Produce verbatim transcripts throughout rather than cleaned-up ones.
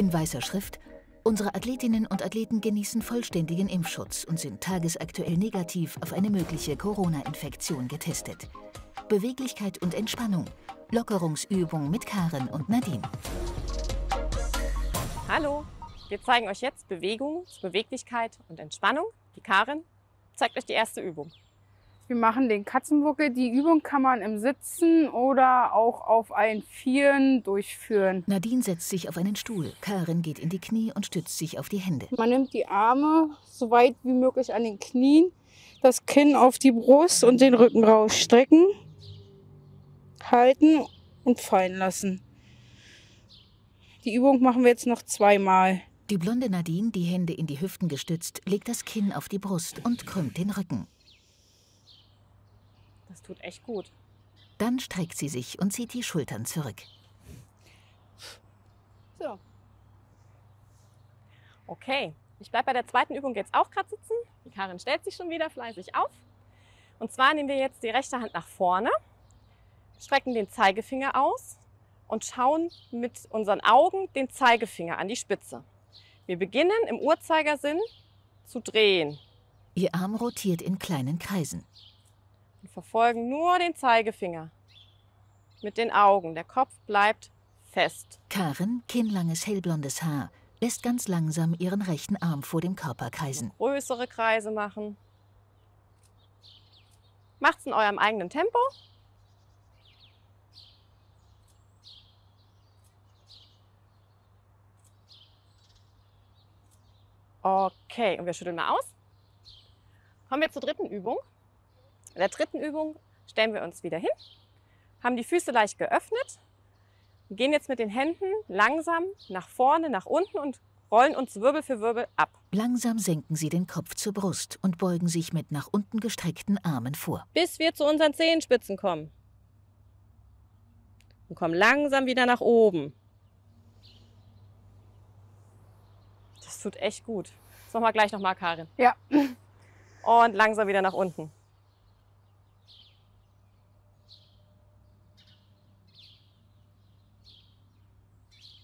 In weißer Schrift: Unsere Athletinnen und Athleten genießen vollständigen Impfschutz und sind tagesaktuell negativ auf eine mögliche Corona-Infektion getestet. Beweglichkeit und Entspannung. Lockerungsübung mit Karen und Nadine. Hallo, wir zeigen euch jetzt Bewegung zu Beweglichkeit und Entspannung. Die Karen zeigt euch die erste Übung. Wir machen den Katzenbuckel. Die Übung kann man im Sitzen oder auch auf allen Vieren durchführen. Nadine setzt sich auf einen Stuhl. Karen geht in die Knie und stützt sich auf die Hände. Man nimmt die Arme so weit wie möglich an den Knien, das Kinn auf die Brust und den Rücken rausstrecken, halten und fallen lassen. Die Übung machen wir jetzt noch zweimal. Die blonde Nadine, die Hände in die Hüften gestützt, legt das Kinn auf die Brust und krümmt den Rücken. Das tut echt gut. Dann streckt sie sich und zieht die Schultern zurück. So. Okay, ich bleibe bei der zweiten Übung jetzt auch gerade sitzen. Die Karen stellt sich schon wieder fleißig auf. Und zwar nehmen wir jetzt die rechte Hand nach vorne, strecken den Zeigefinger aus und schauen mit unseren Augen den Zeigefinger an die Spitze. Wir beginnen im Uhrzeigersinn zu drehen. Ihr Arm rotiert in kleinen Kreisen. Wir verfolgen nur den Zeigefinger mit den Augen. Der Kopf bleibt fest. Karen, kinnlanges, hellblondes Haar, lässt ganz langsam ihren rechten Arm vor dem Körper kreisen. Größere Kreise machen. Macht's in eurem eigenen Tempo. Okay, und wir schütteln mal aus. Kommen wir zur dritten Übung. In der dritten Übung stellen wir uns wieder hin, haben die Füße leicht geöffnet, gehen jetzt mit den Händen langsam nach vorne, nach unten und rollen uns Wirbel für Wirbel ab. Langsam senken Sie den Kopf zur Brust und beugen sich mit nach unten gestreckten Armen vor. Bis wir zu unseren Zehenspitzen kommen. Und kommen langsam wieder nach oben. Das tut echt gut. Das machen wir gleich nochmal, Karin. Ja. Und langsam wieder nach unten.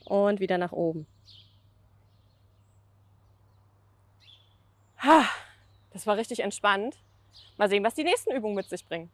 Und wieder nach oben. Das war richtig entspannt. Mal sehen, was die nächsten Übungen mit sich bringen.